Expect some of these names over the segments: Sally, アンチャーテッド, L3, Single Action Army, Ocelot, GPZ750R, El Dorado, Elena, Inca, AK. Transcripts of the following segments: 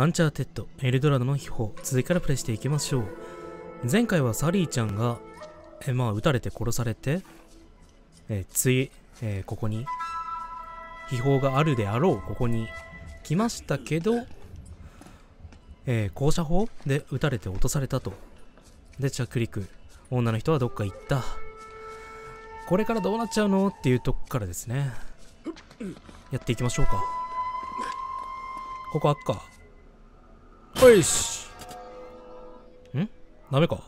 アンチャーテッド、エルドラドの秘宝、続きからプレイしていきましょう。前回はサリーちゃんが、撃たれて殺されて、ここに、秘宝があるであろう、ここに来ましたけど、高射砲で撃たれて落とされたと。で、着陸。女の人はどっか行った。これからどうなっちゃうのっていうとこからですね。やっていきましょうか。ここあっか。よいし。ん？ダメか。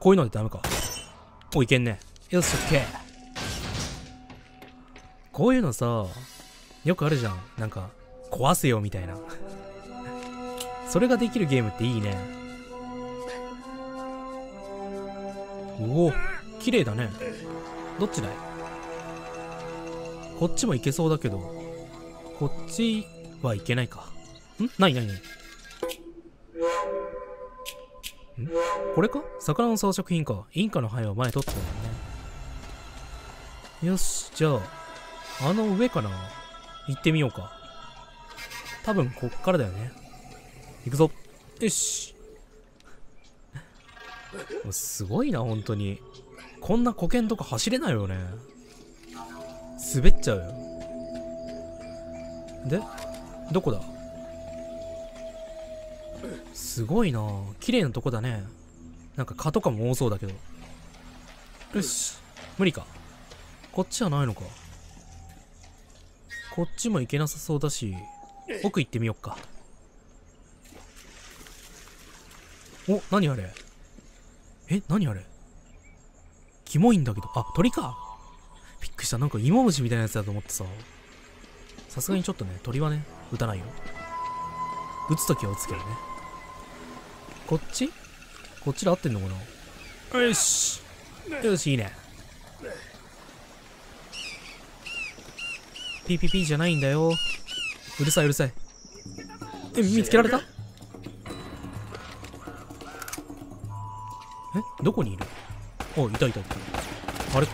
こういうのでダメか。お、いけんね。よし、オッケー。こういうのさ、よくあるじゃん。なんか、壊せよみたいな。それができるゲームっていいね。おお、綺麗だね。どっちだい？こっちもいけそうだけど、こっちはいけないか。ん？ないないない。ん？これか？魚の装飾品か。インカの灰は前取ったんだよね。よし、じゃあ、あの上かな？行ってみようか。多分、こっからだよね。行くぞ。よし。すごいな、本当に。こんなコケんとこ走れないよね。滑っちゃうよ。で、どこだ？すごいなぁ。綺麗なとこだね。なんか蚊とかも多そうだけど。よし。無理か。こっちはないのか。こっちも行けなさそうだし、奥行ってみよっか。お、何あれ。え、何あれ。キモいんだけど。あ、鳥か。びっくりした。なんか芋虫みたいなやつだと思ってさ。さすがにちょっとね、鳥はね、撃たないよ。撃つときは撃つけどね。こっち？こっちで合ってんのかな？よし。よし、いいね。ピーピーピーじゃないんだよ。うるさい、うるさい。え、見つけられた？え、どこにいる？あ、いたいたいた。あれか。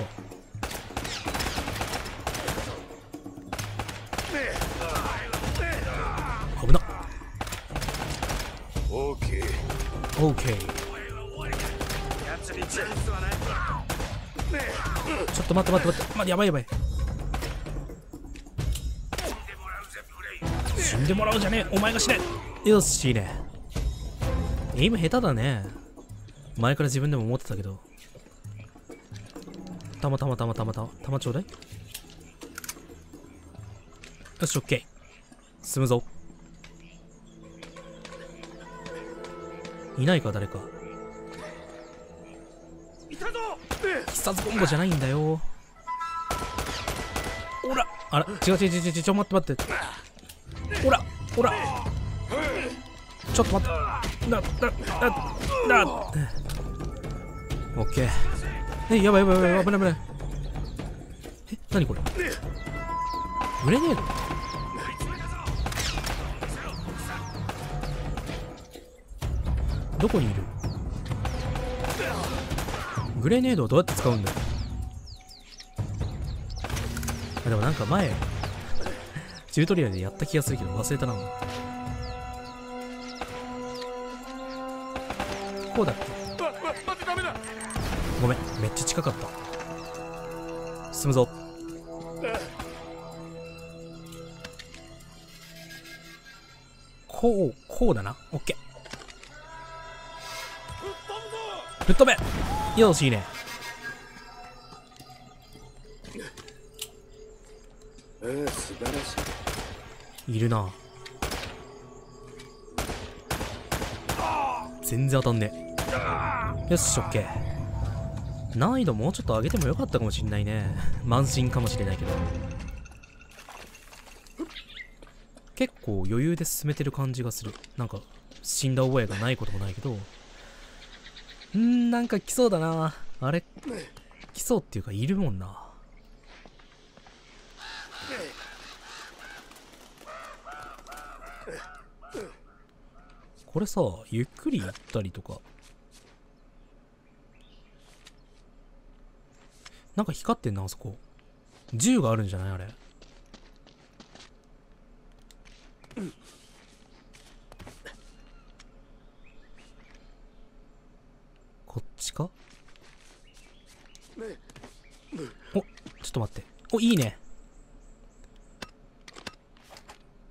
危なっ。オーケー。オーケー。ちょっと待って待って待って、やばいやばい。死んでもらうじゃねえ、お前が死ね。よし、いいね。エイム下手だね。前から自分でも思ってたけど。たまちょうだい。よし、オッケー。進むぞ。いないか、誰か。必殺コンボじゃないんだよ。おら、あら、違う、待って。おら、ちょっと待って。オッケー。え、やばい、危ない。え、なにこれ。ブレネード。どこにいる？グレネードをどうやって使うんだよ。でもなんか前チュートリアルでやった気がするけど忘れたな。こうだっけ？ごめん、めっちゃ近かった。進むぞ。こうだな。オッケー。ぶっ飛べ。よし、いいね。素晴らしい。いるな。全然当たんね。よし、オッケー。難易度もうちょっと上げてもよかったかもしんないね。慢心かもしれないけど。結構余裕で進めてる感じがする。なんか死んだ覚えがないこともないけど。なんか来そうだな。あれ、来そうっていうか、いるもんな。これさ、ゆっくり行ったりとか。なんか光ってんな、あそこ。銃があるんじゃないあれ。ちか。お、ちょっと待って。お、いいね。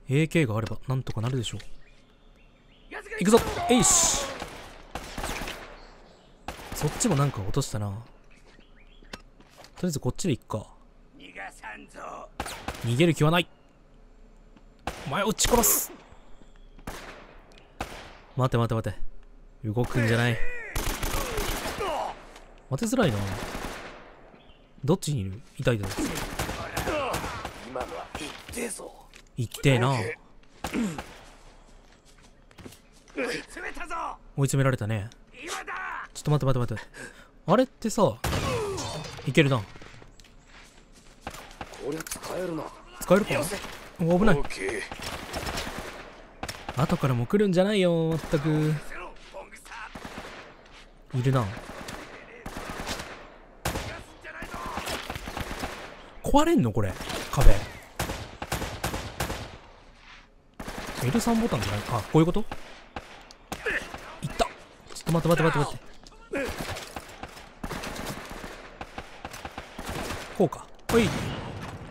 AK があればなんとかなるでしょう。いくぞ。えいし。そっちもなんか落としたな。とりあえずこっちでいっか。逃げる気はない。お前を撃ち殺す。待て待て待て、動くんじゃない。待てづらいな。どっちにいる？痛いだろ。痛えな。追い詰められたね。ちょっと待って待って待って、あれってさ、いけるな。使えるかな。お、危ない。後からも来るんじゃないよ、まったく。いるな。壊れんのこれ、壁。L3 ボタンじゃないか。こういうこと。いった。ちょっと待って待って待って待って、こうか。おい、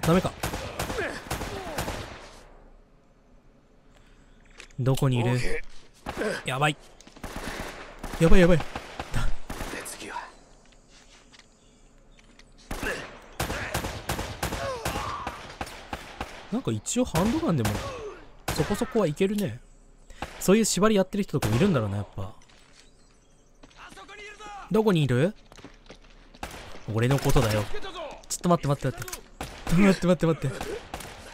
ダメか。どこにいる？やばいやばいやばい。なんか一応ハンドガンでもそこそこはいけるね。そういう縛りやってる人とかいるんだろうな、やっぱ。どこにいる？俺のことだよ。ちょっと待って待って待って待って待って待って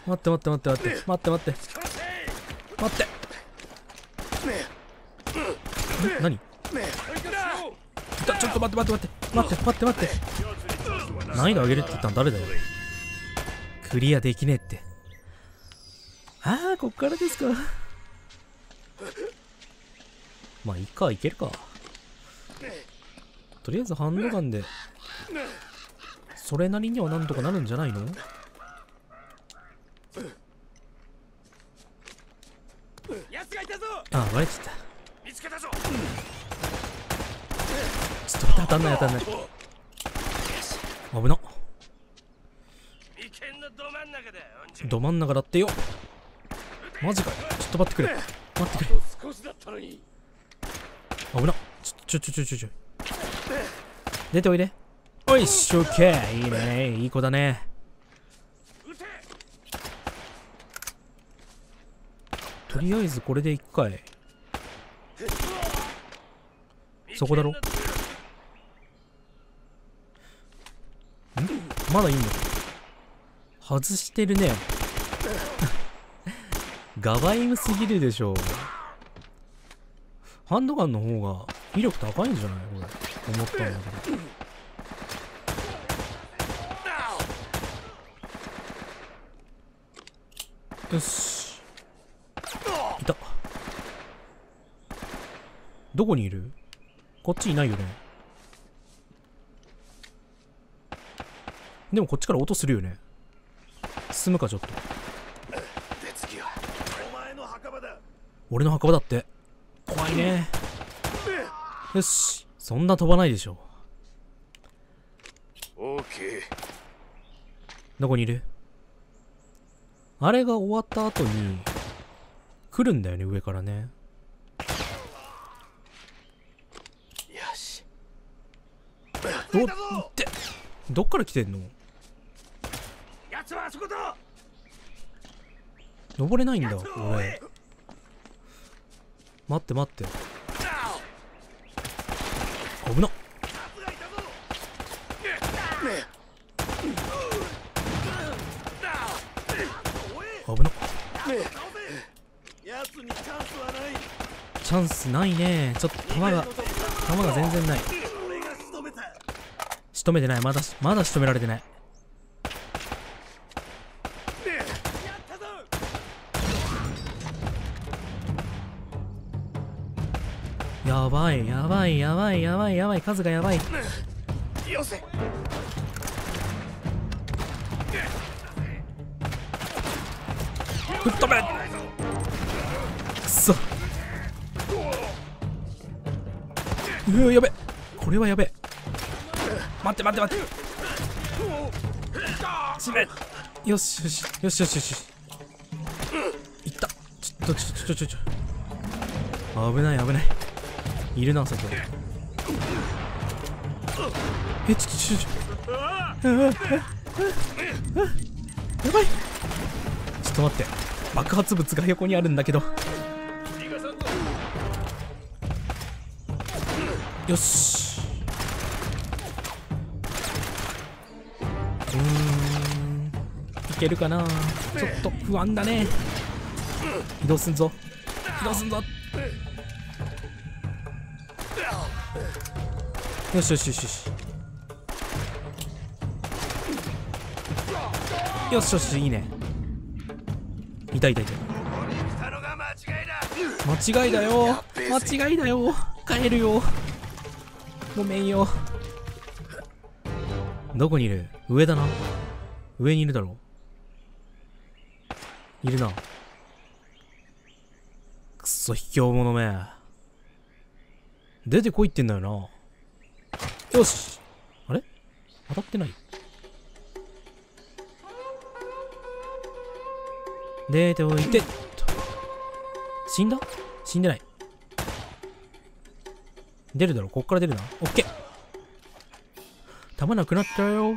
待って待って待って待って待って待って。何？ちょっと待って待って待って待って待って待って。難易度上げるって言ったの誰だよ。クリアできねえって。ああ、こっからですか。まあいいか、いけるか。とりあえずハンドガンでそれなりにはなんとかなるんじゃないの？ああ、割れちゃった。ちょっと当たんない当たんない。危なっ。ど真ん中だってよ。マジかよ。ちょっと待ってくれ待ってくれ。危なっ。ちょ出ておいで。おいっしょ、オッケー。いいね、いい子だね。とりあえずこれで一回。そこだろ。ん、まだいいの？外してるね。ガバイムすぎるでしょ。ハンドガンの方が威力高いんじゃないこれ、思ったんだけど。よし、いた。どこにいる？こっちいないよね。でもこっちから音するよね。進むか、ちょっと。俺の墓場だって。怖いね。よし、そんな飛ばないでしょ。どこにいる？あれが終わった後に来るんだよね、上からね。よし。おって、どっから来てんの？やつはあそこだ。登れないんだ俺。待って待って、危なっ。危なっ。チャンスないね。ちょっと弾が全然ない。仕留めてない。まだ仕留められてない。やばいやばいやばいやばいやばい。数がやばい。よせ。吹っ飛べ。くそ。うわ、やべ。これはやべえ。待って待って待って。詰め。よしよしよしよしよし。いった。ちょっと。危ない危ない。いるなあそこ。え、ちょっと。やばい。ちょっと待って。爆発物が横にあるんだけど。よし。いけるかな。ちょっと不安だね。移動すんぞ。よしよしよしよし。よしよし、いいね。いた。間違いだよ。帰るよ。ごめんよ。どこにいる？上だな。上にいるだろう。いるな。くそ卑怯者め。出てこいってんだよな。よし。あれ？当たってない。出ておいて。死んだ？死んでない。出るだろ、こっから出るな。オッケー。弾なくなったよ。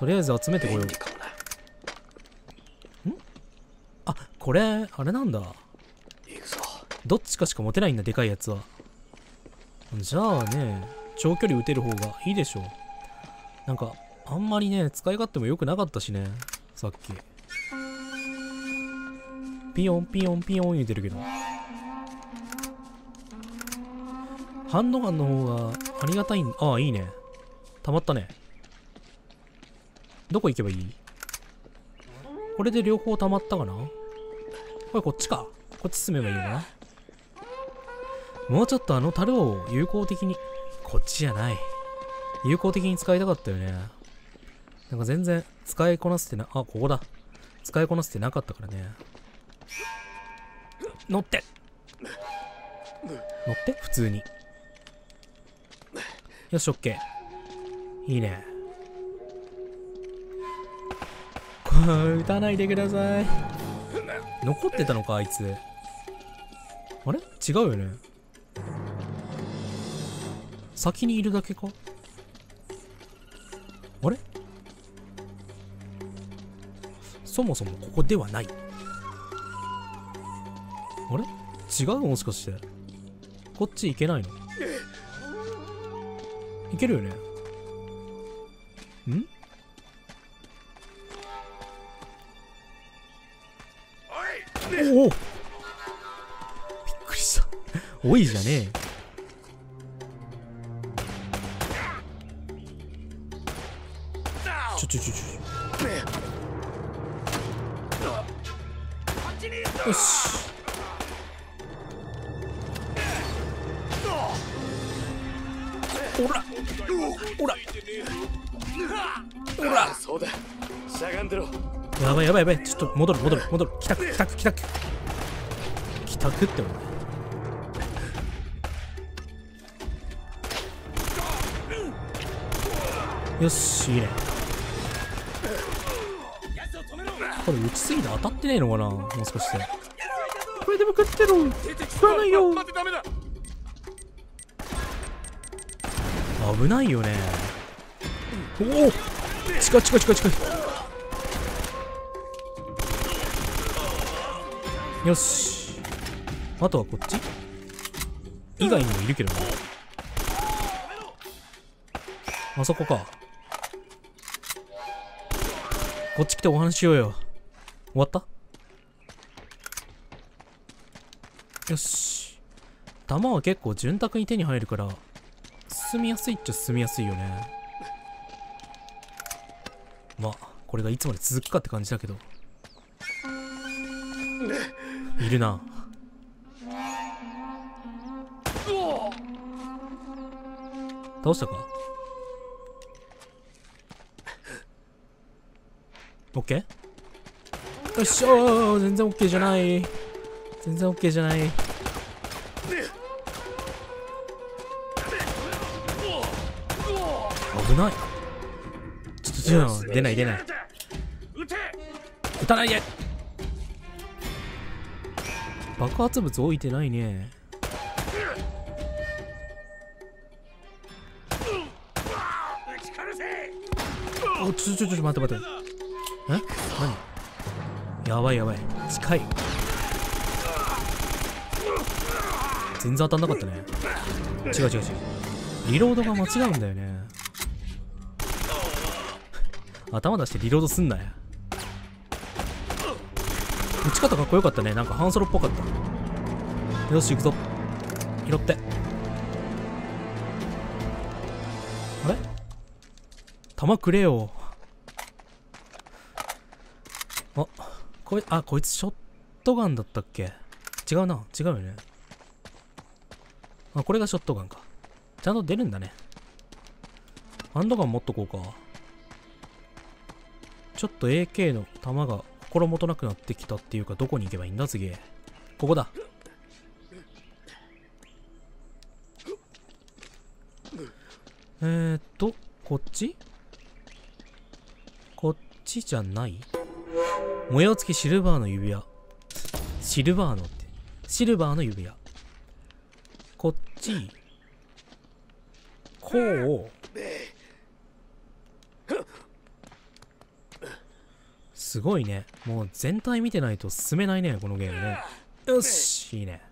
とりあえず集めてこよう。ん？あ、これあれなんだ。どっちかしか持てないんだ、でかいやつは。じゃあね、長距離撃てる方がいいでしょ。なんかあんまりね、使い勝手も良くなかったしね、さっき。ピヨンピヨンピヨン言うてるけど、ハンドガンの方がありがたいん。ああ、いいね。たまったね。どこ行けばいい？これで両方たまったかな？これこっちか。こっち進めばいいのかな？もうちょっとあの樽を有効的に。こっちじゃない。有効的に使いたかったよね。なんか全然使いこなせてな、あ、ここだ。使いこなせてなかったからね。乗って。乗って？普通に。よし、オッケー。いいね。これ、撃たないでください。残ってたのか、あいつ。あれ？違うよね。先にいるだけか？あれ？そもそもここではない。あれ？違う？もしかして。こっち行けないの？いけるよね。ん？おお、びっくりした。おいじゃねえ。ちょ。よし。おらそうだ、しゃがんでろ。やばい、ちょっと戻る。帰宅って思う。よし、いいね。これ打ちすぎて当たってねえのかな、もう少しで。これでも食ってろ。食わないよ。危ないよね。おお、近い。よし、あとはこっち以外にもいるけどね。あそこか。こっち来てお話しようよ。終わった？よし、弾は結構潤沢に手に入るから進みやすいっちゃ進みやすいよね。まあこれがいつまで続くかって感じだけど。いるな。倒したか？ OK？ よっしゃ、全然 OK じゃない。危ない。ちょっと出ない出ない、撃たないで。爆発物置いてないね。お、ちょ待って待って、え、何、やばいやばい、近い。全然当たんなかったね。違う違う違う、リロードが間違うんだよね。頭出してリロードすんなよ。打ち方かっこよかったね。なんか半ソロっぽかった。よし行くぞ、拾って。あれ弾くれよ。あ、こいつショットガンだったっけ。違うな、違うよね。あ、これがショットガンか。ちゃんと出るんだね。ハンドガン持っとこうか。ちょっと AK の弾が心もとなくなってきたっていうか、どこに行けばいいんだ次。ここだ。こっち？こっちじゃない？模様付きシルバーの指輪。シルバーのって。シルバーの指輪。こっち。こう。すごいね。もう全体見てないと進めないね、このゲームね。よし、いいね。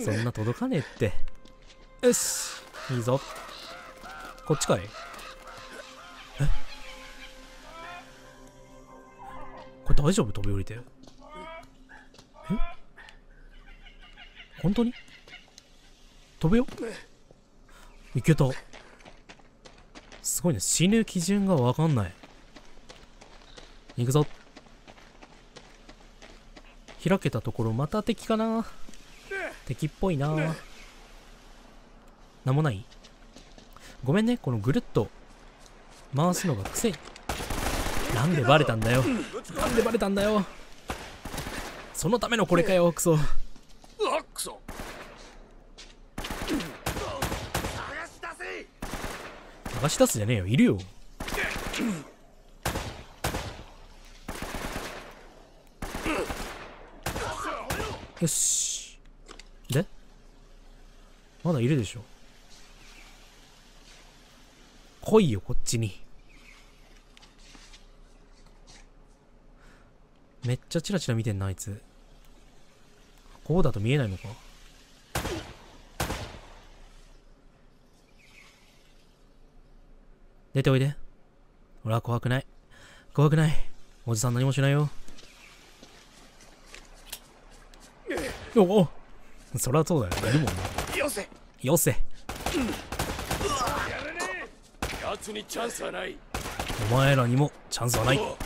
そんな届かねえって。よし、いいぞ。こっちかい。え、これ大丈夫、飛び降りて。え、本当に飛ぶよ。いけた。すごいね、死ぬ基準がわかんない。行くぞ。開けたところ、また敵かな。敵っぽいな。なんもない。ごめんね、このぐるっと回すのが癖。なんでバレたんだよ、なんでバレたんだよ。そのためのこれかよ、クソ。探し出すじゃねえよ、いるよ。よし。でまだいるでしょ。来いよ、こっちに。めっちゃチラチラ見てんな、あいつ。こうだと見えないのか。出ておいで。俺は怖くない、怖くない。おじさん何もしないよ。おお、そりゃそうだよ、いるもんな。よせよせ。お前らにもチャンスはない。よ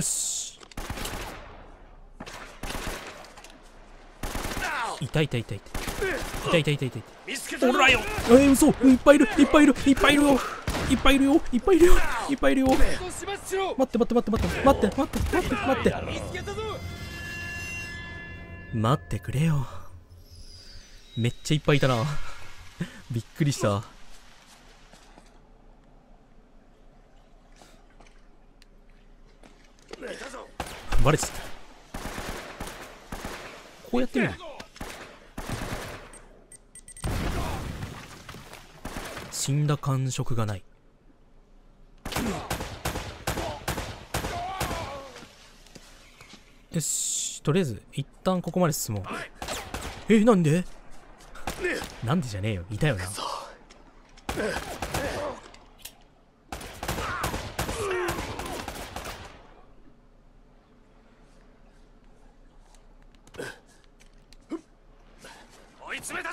し、痛い痛い痛い痛い痛い痛い痛い痛い。おらよ、嘘、いっぱいいるいっぱいいるいっぱいいるよいっぱいいるよいっぱいいるよいっぱいいるよ。待って待って待って待って待って待って待って待って待ってくれよ。めっちゃいっぱいいたな。びっくりした。バレちゃった。こうやってみる。死んだ感触がない。よし、とりあえず一旦ここまで進もう。なんでなんでじゃねえよ、いたよな。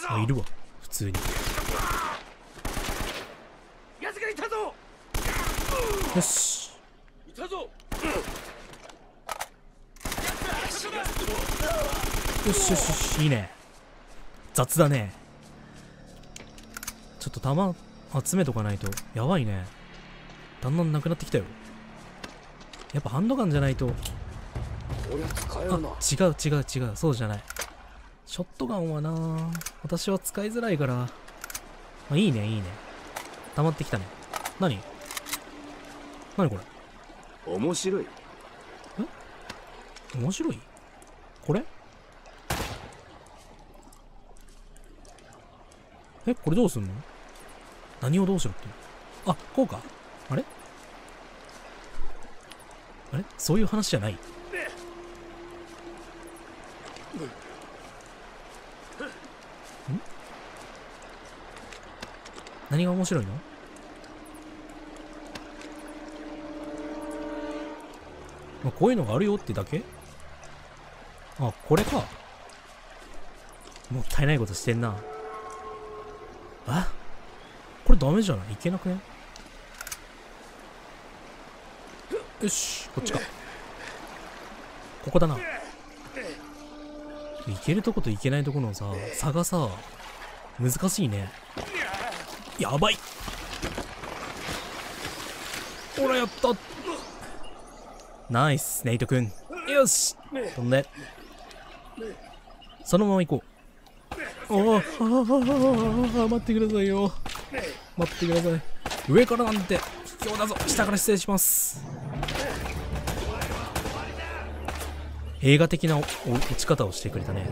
あ、いるわ、普通に。よし、よしよしよし、いいね。雑だね。ちょっと弾集めとかないとやばいね。だんだんなくなってきたよ。やっぱハンドガンじゃないと。あ、違う違う違う、そうじゃない。ショットガンはな、私は使いづらいからあ、いいね、いいね。溜まってきたね。何これ。面白い。面白いこれ。え、これどうすんの？何をどうしろって。あ、こうか。あれそういう話じゃない。何が面白いの？まあ、こういうのがあるよってだけ？あ、これか。もったいないことしてんな。あ、これダメじゃない？いけなくね？よし、こっちか。ここだな。いけるとこといけないとこのさ、差がさ、難しいね。やばい。ほら、やった。ナイス、ネイトくん。よし、飛んでそのまま行こう。おお、待ってくださいよ、待ってください。上からなんて卑怯だぞ。下から失礼します。映画的な落ち方をしてくれたね。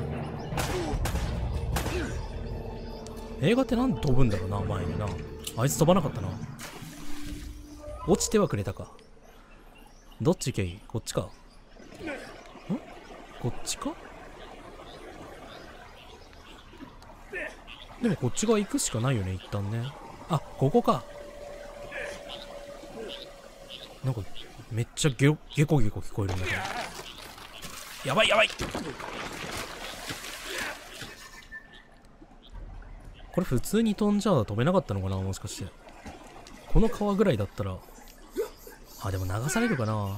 映画ってなんで飛ぶんだろうな、前にな。あいつ飛ばなかったな。落ちてはくれたか。どっち行けばいい？こっちか。ん？こっちか？でもこっち側行くしかないよね、一旦ね。あ、ここか。なんか、めっちゃゲコゲコ聞こえるんだけど。やばいやばい！これ普通に飛んじゃ飛べなかったのかな、もしかして。この川ぐらいだったら。あ、でも流されるかな。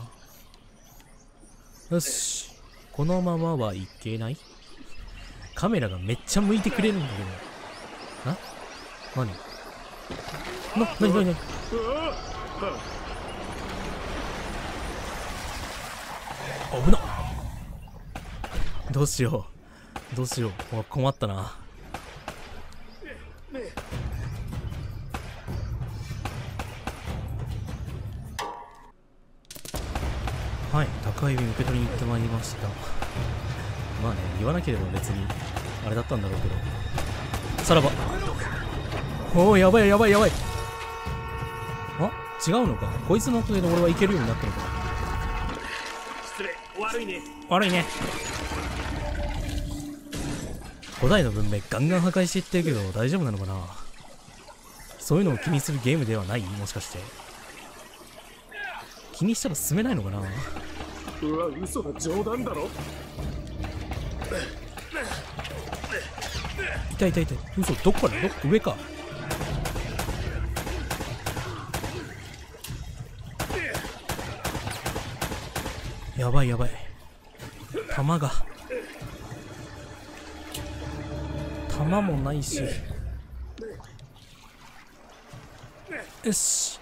よし、このままはいけない。カメラがめっちゃ向いてくれるんだけどな。何危なっ。どうしよう。困ったな。はい、高い指受け取りに行ってまいりました。まあね、言わなければ別にあれだったんだろうけど。さらば。おお、やばい。あ、違うのか。こいつのおかげで俺はいけるようになったのか。失礼、悪いね。古代の文明ガンガン破壊していってるけど大丈夫なのかな。そういうのを気にするゲームではない？もしかして気にしたら進めないのかな。うわ、嘘だ、冗談だろ。痛い。嘘、どこから？どっか上か。やばい。弾もないし。よし、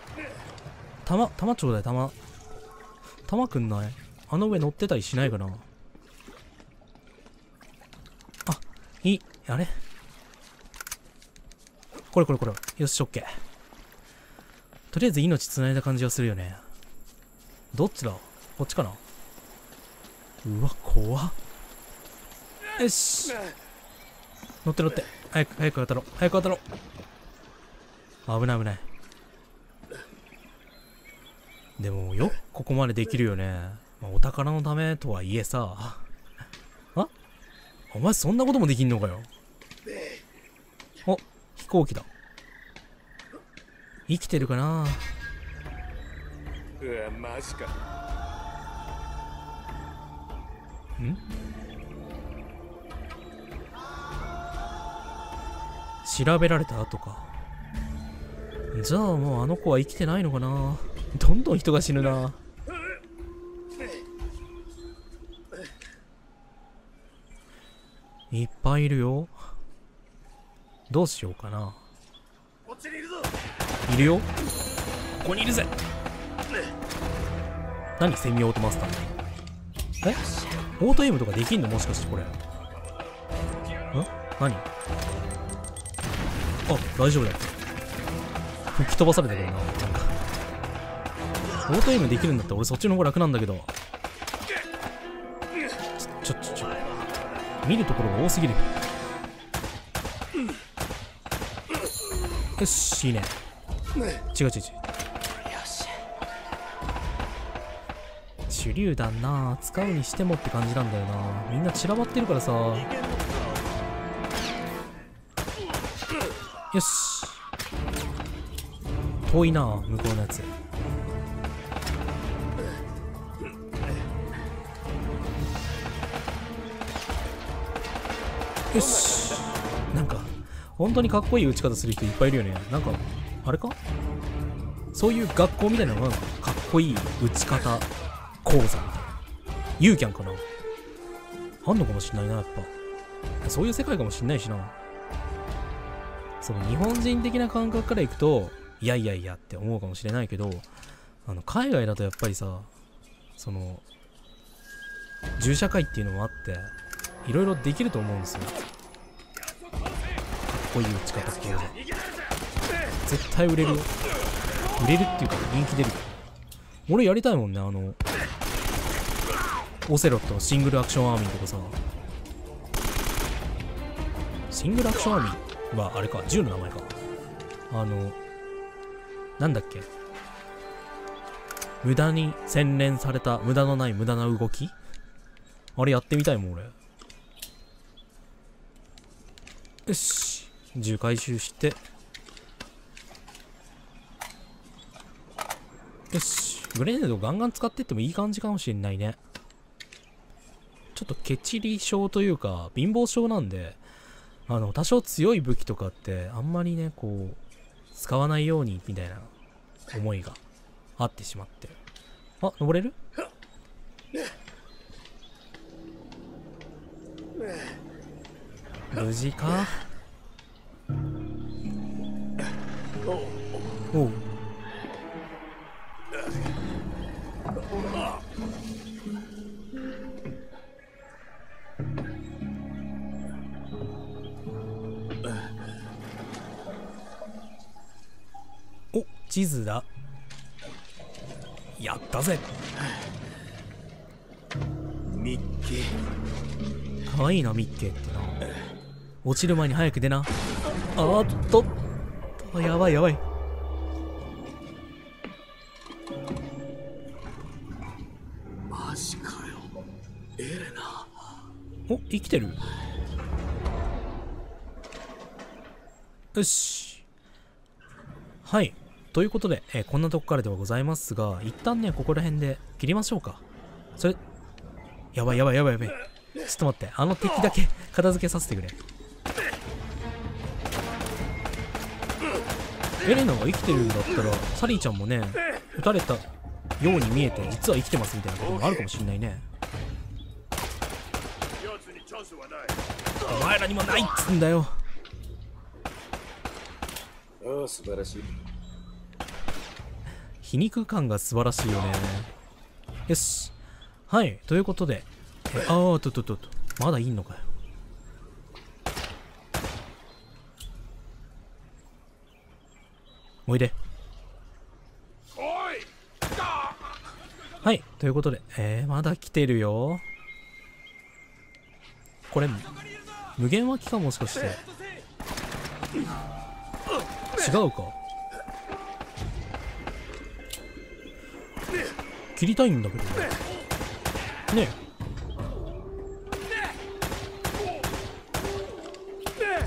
弾ちょうだい。弾くんない？あの上乗ってたりしないかな。あ、いい、あれこれ。よし、オッケー。とりあえず命つないだ感じがするよね。どっちだ？こっちかな。うわ、怖っ。よし、乗って。早く当たろう。危ない。でもよ、ここまでできるよね。まあ、お宝のためとはいえさ。あ、お前そんなこともできんのかよ。お、飛行機だ。生きてるかな。うわ、マジか。ん？調べられた後か。じゃあもうあの子は生きてないのかな。どんどん人が死ぬな。いっぱいいるよ。どうしようかな。いるよ、ここにいるぜ。何、セミオートマスター。え、オートエイムとかできんの、もしかしてこれ。ん、何。あ、大丈夫だよ。吹き飛ばされてくるな。オートエイムできるんだったら俺そっちの方が楽なんだけど、ちょ見るところが多すぎる。よし、いいね。違う手榴弾な、使うにしてもって感じなんだよな。みんな散らばってるからさ。よし、遠いな向こうのやつ。よし、なんか本当にかっこいい打ち方する人いっぱいいるよね。なんかあれか、そういう学校みたいなのがかっこいい打ち方講座みたいな、ユーキャンかな、あんのかもしんないな。やっぱそういう世界かもしんないしな。その日本人的な感覚からいくといやいやいやって思うかもしれないけど、海外だとやっぱりさ、その銃社会っていうのもあっていろいろできると思うんですよ。かっこいい打ち方講座絶対売れるよ。売れるっていうか人気出る。俺やりたいもんね、オセロットのシングルアクションアーミーとかさ。シングルアクションアーミーはあれか、銃の名前か。なんだっけ、無駄に洗練された無駄のない無駄な動き、あれやってみたいもん俺。よし、銃回収して、よし、グレネードガンガン使ってってもいい感じかもしれないね。ちょっとケチリ症というか貧乏症なんで、多少強い武器とかってあんまりね、こう使わないようにみたいな思いがあってしまって。あ、登れる？無事か。おう、お、地図だ。やったぜ。ミッケーかわいいな、ミッケーってな。落ちる前に早く出な。やばいやばい。マジかよ、エレナ。お、生きてる。よし、はい、ということで、こんなとこからではございますが、一旦ねここら辺で切りましょうか。それ、やばいやばいやばいやばい、ちょっと待って、敵だけ片付けさせてくれ。エレナが生きてるんだったら、サリーちゃんもね、撃たれたように見えて実は生きてますみたいなこともあるかもしれないね。お前らにもないっつんだよ。ああ、素晴らしい。皮肉感が素晴らしいよね。よし、はい、ということで、まだいいのかよ。おいで。はい、ということで、まだ来てるよ。これ無限脇か、もしかして違うか。切りたいんだけどね。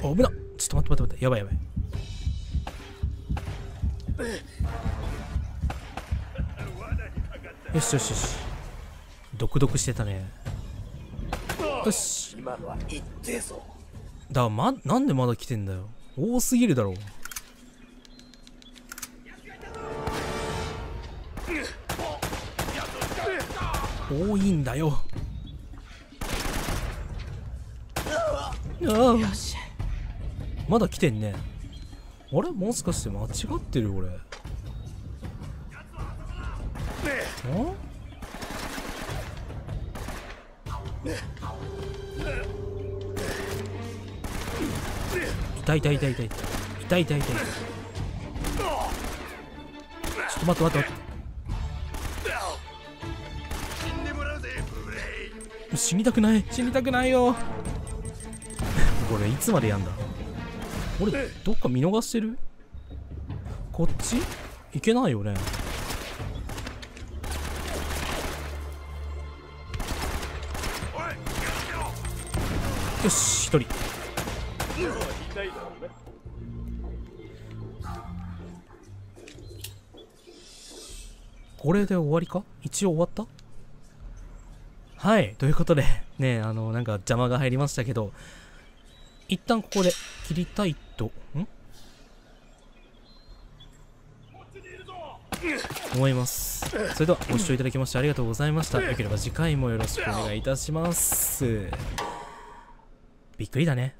あ、危なっ。ちょっと待って、やばいやばい。よしよしよし、毒々してたね。よし、今のは言ってぞだ。なんでまだ来てんだよ、多すぎるだろう。多いんだよ。あ、まだ来てんね。あれ、もしかして間違ってる俺。痛い痛い痛い痛い痛い痛い痛い痛い。待って死にたくない、死にたくないよこれいつまでやんだ俺。どっか見逃してる？こっちいけないよね。よし1人。これで終わりか、一応終わった。はい、ということでね、なんか邪魔が入りましたけど、一旦ここで切りたいと思います。それではご視聴いただきましてありがとうございました。よければ次回もよろしくお願いいたします。びっくりだね。